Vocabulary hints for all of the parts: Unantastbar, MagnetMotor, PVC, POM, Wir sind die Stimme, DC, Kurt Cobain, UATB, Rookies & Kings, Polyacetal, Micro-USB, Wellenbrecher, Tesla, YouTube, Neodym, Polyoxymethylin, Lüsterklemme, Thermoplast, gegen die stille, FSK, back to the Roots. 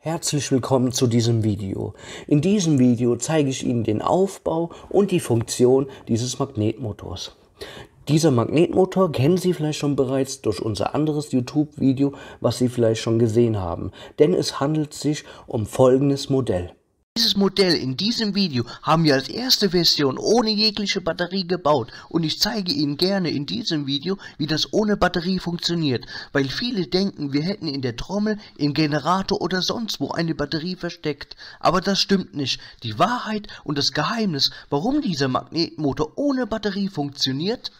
Herzlich willkommen zu diesem Video. In diesem Video zeige ich Ihnen den Aufbau und die Funktion dieses Magnetmotors. Dieser Magnetmotor kennen Sie vielleicht schon bereits durch unser anderes YouTube-Video, was Sie vielleicht schon gesehen haben, denn es handelt sich um folgendes Modell. Dieses Modell in diesem Video haben wir als erste Version ohne jegliche Batterie gebaut und ich zeige Ihnen gerne in diesem Video, wie das ohne Batterie funktioniert, weil viele denken, wir hätten in der Trommel, im Generator oder sonst wo eine Batterie versteckt. Aber das stimmt nicht. Die Wahrheit und das Geheimnis, warum dieser Magnetmotor ohne Batterie funktioniert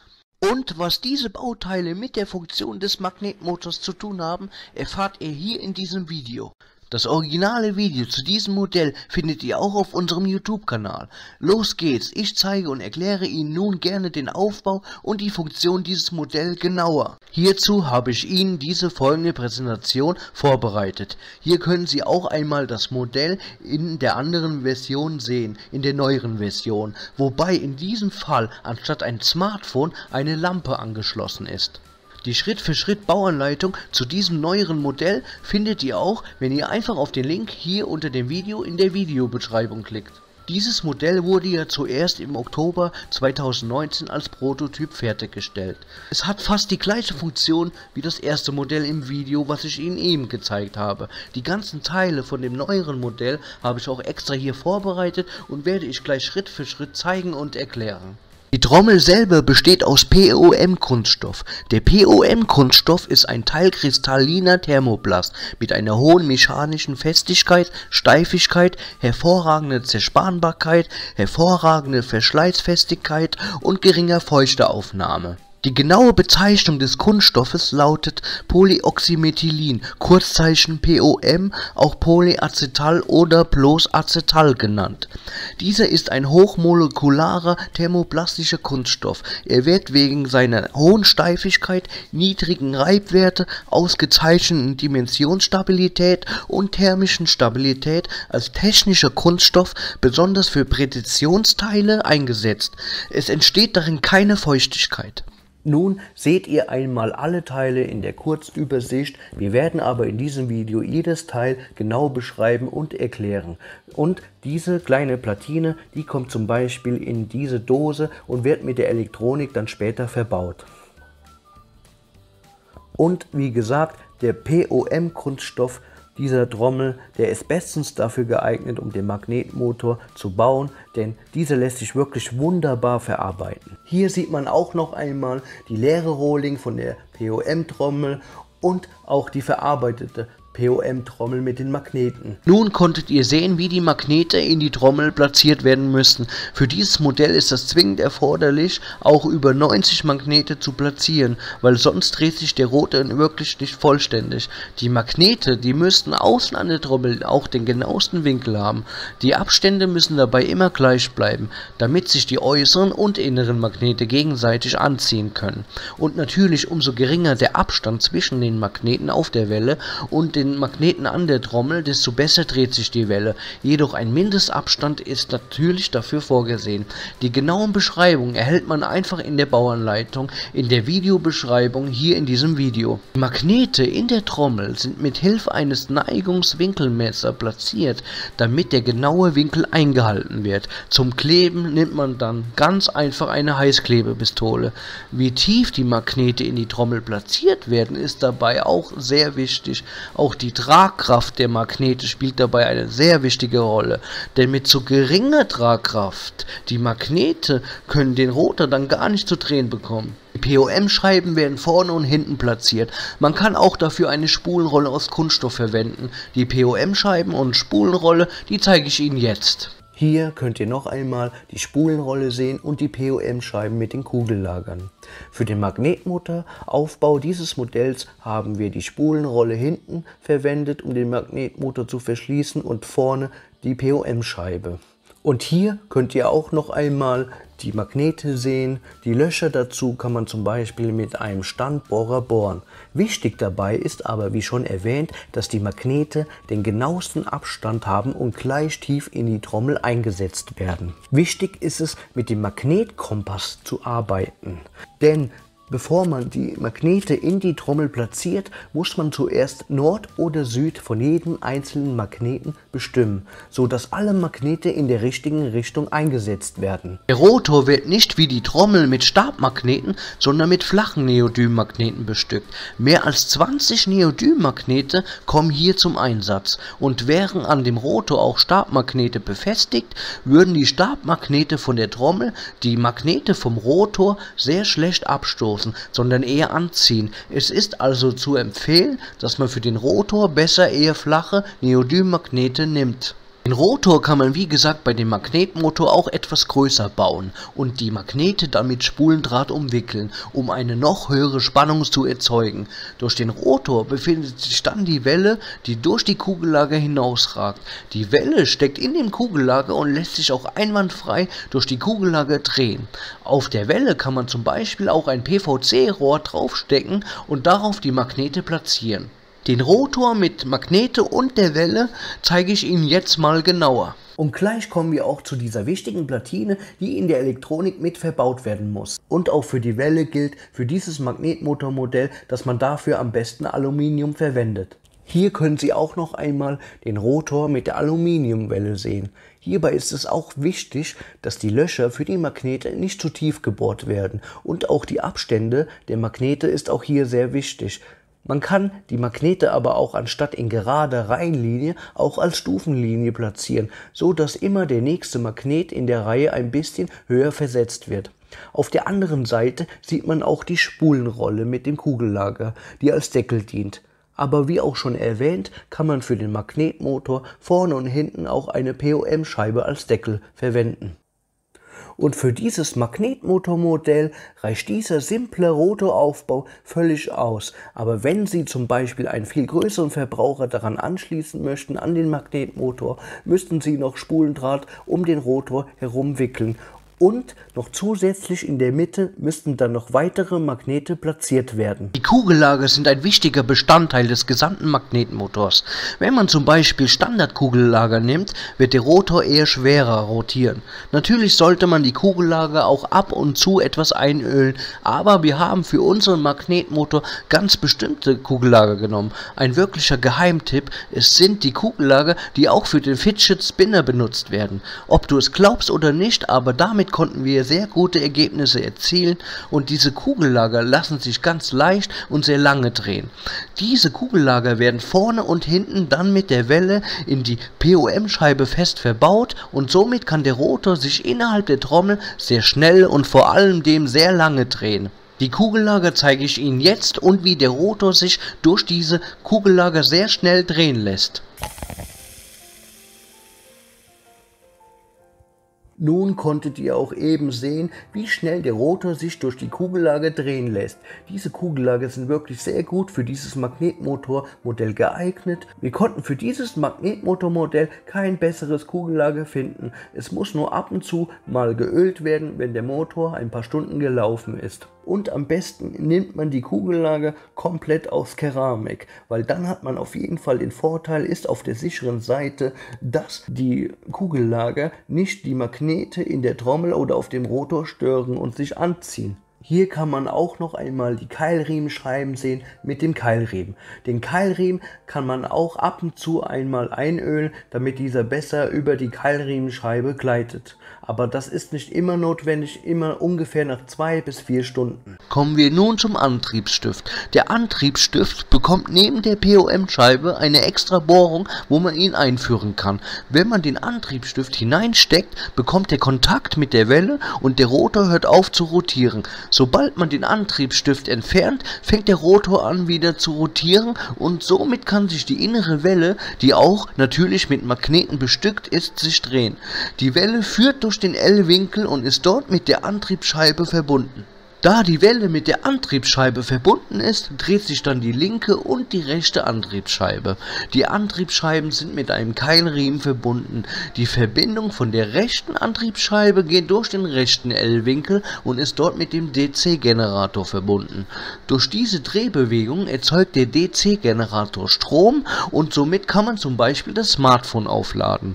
und was diese Bauteile mit der Funktion des Magnetmotors zu tun haben, erfahrt ihr hier in diesem Video. Das originale Video zu diesem Modell findet ihr auch auf unserem YouTube-Kanal. Los geht's, ich zeige und erkläre Ihnen nun gerne den Aufbau und die Funktion dieses Modells genauer. Hierzu habe ich Ihnen diese folgende Präsentation vorbereitet. Hier können Sie auch einmal das Modell in der anderen Version sehen, in der neueren Version, wobei in diesem Fall anstatt ein Smartphone eine Lampe angeschlossen ist. Die Schritt-für-Schritt-Bauanleitung zu diesem neueren Modell findet ihr auch, wenn ihr einfach auf den Link hier unter dem Video in der Videobeschreibung klickt. Dieses Modell wurde ja zuerst im Oktober 2019 als Prototyp fertiggestellt. Es hat fast die gleiche Funktion wie das erste Modell im Video, was ich Ihnen eben gezeigt habe. Die ganzen Teile von dem neueren Modell habe ich auch extra hier vorbereitet und werde ich gleich Schritt für Schritt zeigen und erklären. Die Trommel selber besteht aus POM-Kunststoff. Der POM-Kunststoff ist ein teilkristalliner Thermoplast mit einer hohen mechanischen Festigkeit, Steifigkeit, hervorragender Zerspanbarkeit, hervorragender Verschleißfestigkeit und geringer Feuchteaufnahme. Die genaue Bezeichnung des Kunststoffes lautet Polyoxymethylin, Kurzzeichen POM, auch Polyacetal oder bloß Acetal genannt. Dieser ist ein hochmolekularer thermoplastischer Kunststoff. Er wird wegen seiner hohen Steifigkeit, niedrigen Reibwerte, ausgezeichneten Dimensionsstabilität und thermischen Stabilität als technischer Kunststoff besonders für Präzisionsteile eingesetzt. Es entsteht darin keine Feuchtigkeit. Nun seht ihr einmal alle Teile in der Kurzübersicht, wir werden aber in diesem Video jedes Teil genau beschreiben und erklären. Und diese kleine Platine, die kommt zum Beispiel in diese Dose und wird mit der Elektronik dann später verbaut. Und wie gesagt, der POM-Kunststoff dieser Trommel, der ist bestens dafür geeignet, um den Magnetmotor zu bauen, denn dieser lässt sich wirklich wunderbar verarbeiten. Hier sieht man auch noch einmal die leere Rohling von der POM-Trommel und auch die verarbeitete POM-Trommel mit den Magneten. Nun konntet ihr sehen, wie die Magnete in die Trommel platziert werden müssen. Für dieses Modell ist das zwingend erforderlich, auch über 90 Magnete zu platzieren, weil sonst dreht sich der Rotor wirklich nicht vollständig. Die Magnete, die müssten außen an der Trommel auch den genauesten Winkel haben. Die Abstände müssen dabei immer gleich bleiben, damit sich die äußeren und inneren Magnete gegenseitig anziehen können. Und natürlich umso geringer der Abstand zwischen den Magneten auf der Welle und den Magneten an der Trommel, desto besser dreht sich die Welle. Jedoch ein Mindestabstand ist natürlich dafür vorgesehen. Die genauen Beschreibungen erhält man einfach in der Bauanleitung, in der Videobeschreibung hier in diesem Video. Die Magnete in der Trommel sind mit Hilfe eines Neigungswinkelmessers platziert, damit der genaue Winkel eingehalten wird. Zum Kleben nimmt man dann ganz einfach eine Heißklebepistole. Wie tief die Magnete in die Trommel platziert werden, ist dabei auch sehr wichtig. Auch die Tragkraft der Magnete spielt dabei eine sehr wichtige Rolle, denn mit zu geringer Tragkraft, die Magnete können den Rotor dann gar nicht zu drehen bekommen. Die POM-Scheiben werden vorne und hinten platziert. Man kann auch dafür eine Spulenrolle aus Kunststoff verwenden. Die POM-Scheiben und Spulenrolle, die zeige ich Ihnen jetzt. Hier könnt ihr noch einmal die Spulenrolle sehen und die POM-Scheiben mit den Kugellagern. Für den Magnetmotoraufbau dieses Modells haben wir die Spulenrolle hinten verwendet, um den Magnetmotor zu verschließen und vorne die POM-Scheibe. Und hier könnt ihr auch noch einmal die Magnete sehen. Die Löcher dazu kann man zum Beispiel mit einem Standbohrer bohren. Wichtig dabei ist aber, wie schon erwähnt, dass die Magnete den genauesten Abstand haben und gleich tief in die Trommel eingesetzt werden. Wichtig ist es, mit dem Magnetkompass zu arbeiten, denn bevor man die Magnete in die Trommel platziert, muss man zuerst Nord oder Süd von jedem einzelnen Magneten bestimmen, so dass alle Magnete in der richtigen Richtung eingesetzt werden. Der Rotor wird nicht wie die Trommel mit Stabmagneten, sondern mit flachen Neodym-Magneten bestückt. Mehr als 20 Neodym-Magnete kommen hier zum Einsatz, und wären an dem Rotor auch Stabmagnete befestigt, würden die Stabmagnete von der Trommel die Magnete vom Rotor sehr schlecht abstoßen, sondern eher anziehen. Es ist also zu empfehlen, dass man für den Rotor besser eher flache Neodym-Magnete nimmt. Den Rotor kann man, wie gesagt, bei dem Magnetmotor auch etwas größer bauen und die Magnete dann mit Spulendraht umwickeln, um eine noch höhere Spannung zu erzeugen. Durch den Rotor befindet sich dann die Welle, die durch die Kugellager hinausragt. Die Welle steckt in dem Kugellager und lässt sich auch einwandfrei durch die Kugellager drehen. Auf der Welle kann man zum Beispiel auch ein PVC-Rohr draufstecken und darauf die Magnete platzieren. Den Rotor mit Magnete und der Welle zeige ich Ihnen jetzt mal genauer. Und gleich kommen wir auch zu dieser wichtigen Platine, die in der Elektronik mit verbaut werden muss. Und auch für die Welle gilt für dieses Magnetmotormodell, dass man dafür am besten Aluminium verwendet. Hier können Sie auch noch einmal den Rotor mit der Aluminiumwelle sehen. Hierbei ist es auch wichtig, dass die Löcher für die Magnete nicht zu tief gebohrt werden. Und auch die Abstände der Magnete ist auch hier sehr wichtig. Man kann die Magnete aber auch anstatt in gerader Reihenlinie auch als Stufenlinie platzieren, so dass immer der nächste Magnet in der Reihe ein bisschen höher versetzt wird. Auf der anderen Seite sieht man auch die Spulenrolle mit dem Kugellager, die als Deckel dient. Aber wie auch schon erwähnt, kann man für den Magnetmotor vorne und hinten auch eine POM-Scheibe als Deckel verwenden. Und für dieses Magnetmotormodell reicht dieser simple Rotoraufbau völlig aus. Aber wenn Sie zum Beispiel einen viel größeren Verbraucher daran anschließen möchten, an den Magnetmotor, müssten Sie noch Spulendraht um den Rotor herum wickeln. Und noch zusätzlich in der Mitte müssten dann noch weitere Magnete platziert werden. Die Kugellager sind ein wichtiger Bestandteil des gesamten Magnetmotors. Wenn man zum Beispiel Standardkugellager nimmt, wird der Rotor eher schwerer rotieren. Natürlich sollte man die Kugellager auch ab und zu etwas einölen, aber wir haben für unseren Magnetmotor ganz bestimmte Kugellager genommen. Ein wirklicher Geheimtipp, es sind die Kugellager, die auch für den Fidget Spinner benutzt werden. Ob du es glaubst oder nicht, aber damit konnten wir sehr gute Ergebnisse erzielen, und diese Kugellager lassen sich ganz leicht und sehr lange drehen. Diese Kugellager werden vorne und hinten dann mit der Welle in die POM-Scheibe fest verbaut, und somit kann der Rotor sich innerhalb der Trommel sehr schnell und vor allem dem sehr lange drehen. Die Kugellager zeige ich Ihnen jetzt und wie der Rotor sich durch diese Kugellager sehr schnell drehen lässt. Nun konntet ihr auch eben sehen, wie schnell der Rotor sich durch die Kugellager drehen lässt. Diese Kugellager sind wirklich sehr gut für dieses Magnetmotormodell geeignet. Wir konnten für dieses Magnetmotormodell kein besseres Kugellager finden. Es muss nur ab und zu mal geölt werden, wenn der Motor ein paar Stunden gelaufen ist. Und am besten nimmt man die Kugellager komplett aus Keramik, weil dann hat man auf jeden Fall den Vorteil, ist auf der sicheren Seite, dass die Kugellager nicht die Magnete in der Trommel oder auf dem Rotor stören und sich anziehen. Hier kann man auch noch einmal die Keilriemenscheiben sehen mit dem Keilriemen. Den Keilriemen kann man auch ab und zu einmal einölen, damit dieser besser über die Keilriemenscheibe gleitet. Aber das ist nicht immer notwendig, immer ungefähr nach 2 bis 4 Stunden. Kommen wir nun zum Antriebsstift. Der Antriebsstift bekommt neben der POM-Scheibe eine extra Bohrung, wo man ihn einführen kann. Wenn man den Antriebsstift hineinsteckt, bekommt er Kontakt mit der Welle und der Rotor hört auf zu rotieren. Sobald man den Antriebsstift entfernt, fängt der Rotor an wieder zu rotieren, und somit kann sich die innere Welle, die auch natürlich mit Magneten bestückt ist, sich drehen. Die Welle führt durch den L-Winkel und ist dort mit der Antriebsscheibe verbunden. Da die Welle mit der Antriebsscheibe verbunden ist, dreht sich dann die linke und die rechte Antriebsscheibe. Die Antriebsscheiben sind mit einem Keilriemen verbunden. Die Verbindung von der rechten Antriebsscheibe geht durch den rechten L-Winkel und ist dort mit dem DC-Generator verbunden. Durch diese Drehbewegung erzeugt der DC-Generator Strom und somit kann man zum Beispiel das Smartphone aufladen.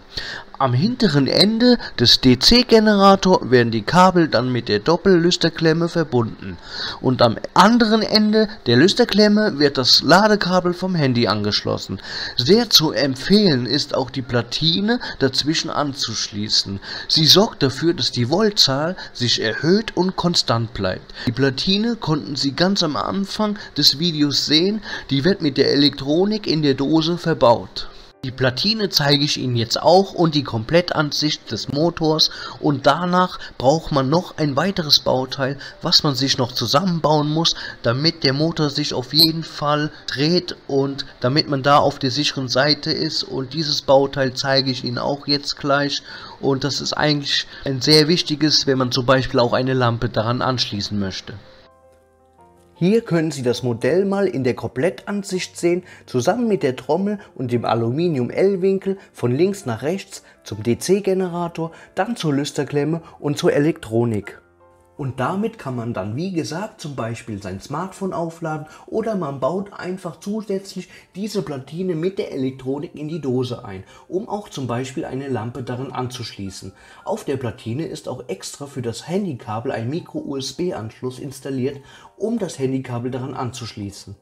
Am hinteren Ende des DC-Generators werden die Kabel dann mit der Doppellüsterklemme verbunden und am anderen Ende der Lüsterklemme wird das Ladekabel vom Handy angeschlossen. Sehr zu empfehlen ist auch die Platine dazwischen anzuschließen. Sie sorgt dafür, dass die Voltzahl sich erhöht und konstant bleibt. Die Platine konnten Sie ganz am Anfang des Videos sehen, die wird mit der Elektronik in der Dose verbaut. Die Platine zeige ich Ihnen jetzt auch und die Komplettansicht des Motors, und danach braucht man noch ein weiteres Bauteil, was man sich noch zusammenbauen muss, damit der Motor sich auf jeden Fall dreht und damit man da auf der sicheren Seite ist, und dieses Bauteil zeige ich Ihnen auch jetzt gleich, und das ist eigentlich ein sehr wichtiges, wenn man zum Beispiel auch eine Lampe daran anschließen möchte. Hier können Sie das Modell mal in der Komplettansicht sehen, zusammen mit der Trommel und dem Aluminium-L-Winkel von links nach rechts zum DC-Generator, dann zur Lüsterklemme und zur Elektronik. Und damit kann man dann, wie gesagt, zum Beispiel sein Smartphone aufladen oder man baut einfach zusätzlich diese Platine mit der Elektronik in die Dose ein, um auch zum Beispiel eine Lampe daran anzuschließen. Auf der Platine ist auch extra für das Handykabel ein Micro-USB-Anschluss installiert, um das Handykabel daran anzuschließen.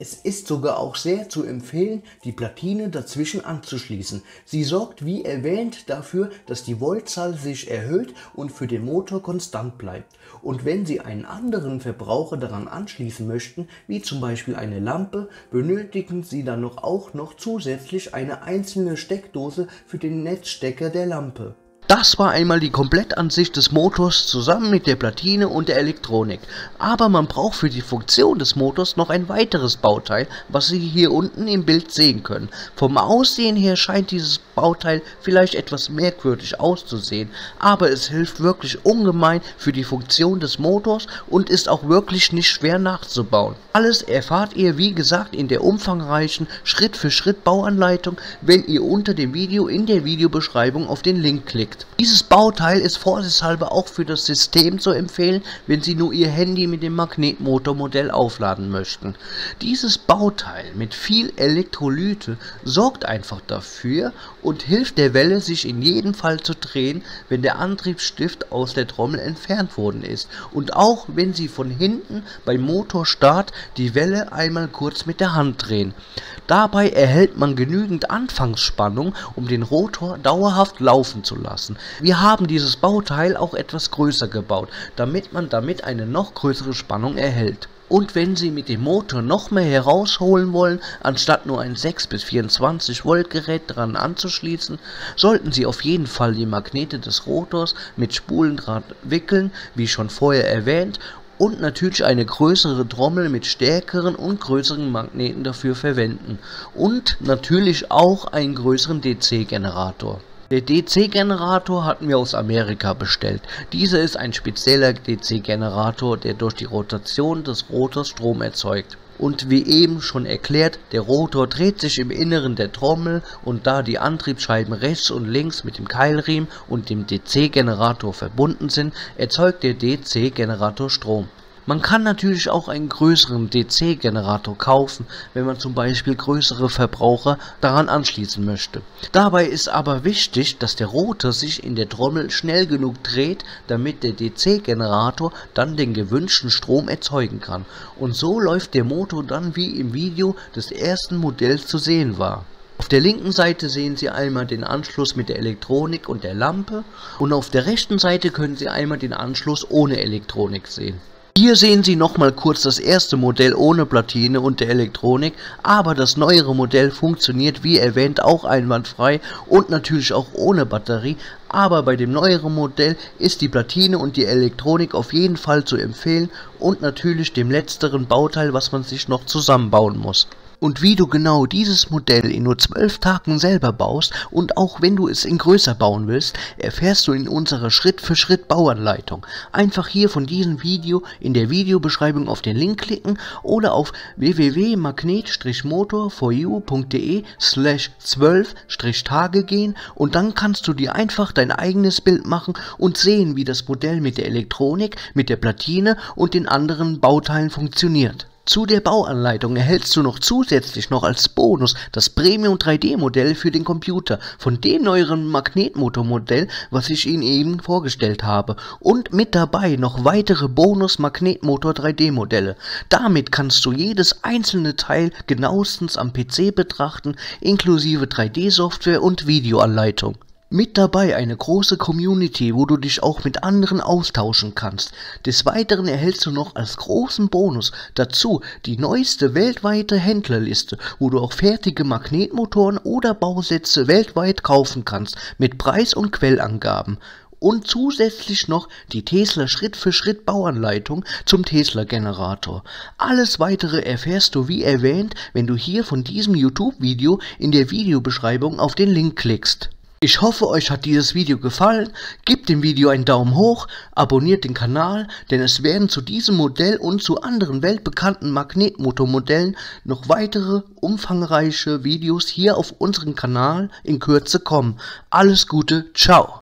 Es ist sogar auch sehr zu empfehlen, die Platine dazwischen anzuschließen. Sie sorgt, wie erwähnt, dafür, dass die Voltzahl sich erhöht und für den Motor konstant bleibt. Und wenn Sie einen anderen Verbraucher daran anschließen möchten, wie zum Beispiel eine Lampe, benötigen Sie dann auch noch zusätzlich eine einzelne Steckdose für den Netzstecker der Lampe. Das war einmal die Komplettansicht des Motors zusammen mit der Platine und der Elektronik. Aber man braucht für die Funktion des Motors noch ein weiteres Bauteil, was Sie hier unten im Bild sehen können. Vom Aussehen her scheint dieses Bauteil vielleicht etwas merkwürdig auszusehen, aber es hilft wirklich ungemein für die Funktion des Motors und ist auch wirklich nicht schwer nachzubauen. Alles erfahrt ihr, wie gesagt, in der umfangreichen Schritt-für-Schritt-Bauanleitung, wenn ihr unter dem Video in der Videobeschreibung auf den Link klickt. Dieses Bauteil ist vorsichtshalber auch für das System zu empfehlen, wenn Sie nur Ihr Handy mit dem MagnetMotor-Modell aufladen möchten. Dieses Bauteil mit viel Elektrolyte sorgt einfach dafür und hilft der Welle, sich in jedem Fall zu drehen, wenn der Antriebsstift aus der Trommel entfernt worden ist und auch wenn Sie von hinten beim Motorstart die Welle einmal kurz mit der Hand drehen. Dabei erhält man genügend Anfangsspannung, um den Rotor dauerhaft laufen zu lassen. Wir haben dieses Bauteil auch etwas größer gebaut, damit man damit eine noch größere Spannung erhält. Und wenn Sie mit dem Motor noch mehr herausholen wollen, anstatt nur ein 6 bis 24 Volt Gerät dran anzuschließen, sollten Sie auf jeden Fall die Magnete des Rotors mit Spulendraht wickeln, wie schon vorher erwähnt, und natürlich eine größere Trommel mit stärkeren und größeren Magneten dafür verwenden und natürlich auch einen größeren DC-Generator. Der DC-Generator hatten wir aus Amerika bestellt. Dieser ist ein spezieller DC-Generator, der durch die Rotation des Rotors Strom erzeugt. Und wie eben schon erklärt, der Rotor dreht sich im Inneren der Trommel, und da die Antriebsscheiben rechts und links mit dem Keilriemen und dem DC-Generator verbunden sind, erzeugt der DC-Generator Strom. Man kann natürlich auch einen größeren DC-Generator kaufen, wenn man zum Beispiel größere Verbraucher daran anschließen möchte. Dabei ist aber wichtig, dass der Rotor sich in der Trommel schnell genug dreht, damit der DC-Generator dann den gewünschten Strom erzeugen kann. Und so läuft der Motor dann, wie im Video des ersten Modells zu sehen war. Auf der linken Seite sehen Sie einmal den Anschluss mit der Elektronik und der Lampe, und auf der rechten Seite können Sie einmal den Anschluss ohne Elektronik sehen. Hier sehen Sie nochmal kurz das erste Modell ohne Platine und der Elektronik, aber das neuere Modell funktioniert wie erwähnt auch einwandfrei und natürlich auch ohne Batterie, aber bei dem neueren Modell ist die Platine und die Elektronik auf jeden Fall zu empfehlen und natürlich dem letzteren Bauteil, was man sich noch zusammenbauen muss. Und wie du genau dieses Modell in nur 12 Tagen selber baust und auch wenn du es in größer bauen willst, erfährst du in unserer Schritt-für-Schritt-Bauanleitung. Einfach hier von diesem Video in der Videobeschreibung auf den Link klicken oder auf www.magnet-motor4u.de/12-Tage gehen und dann kannst du dir einfach dein eigenes Bild machen und sehen, wie das Modell mit der Elektronik, mit der Platine und den anderen Bauteilen funktioniert. Zu der Bauanleitung erhältst du noch zusätzlich als Bonus das Premium 3D-Modell für den Computer von dem neueren MagnetMotor-Modell, was ich Ihnen eben vorgestellt habe, und mit dabei noch weitere Bonus MagnetMotor 3D-Modelle. Damit kannst du jedes einzelne Teil genauestens am PC betrachten, inklusive 3D-Software und Videoanleitung. Mit dabei eine große Community, wo du dich auch mit anderen austauschen kannst. Des Weiteren erhältst du noch als großen Bonus dazu die neueste weltweite Händlerliste, wo du auch fertige Magnetmotoren oder Bausätze weltweit kaufen kannst, mit Preis- und Quellangaben. Und zusätzlich noch die Tesla Schritt-für-Schritt-Bauanleitung zum Tesla-Generator. Alles Weitere erfährst du wie erwähnt, wenn du hier von diesem YouTube-Video in der Videobeschreibung auf den Link klickst. Ich hoffe, euch hat dieses Video gefallen, gebt dem Video einen Daumen hoch, abonniert den Kanal, denn es werden zu diesem Modell und zu anderen weltbekannten Magnetmotormodellen noch weitere umfangreiche Videos hier auf unserem Kanal in Kürze kommen. Alles Gute, ciao!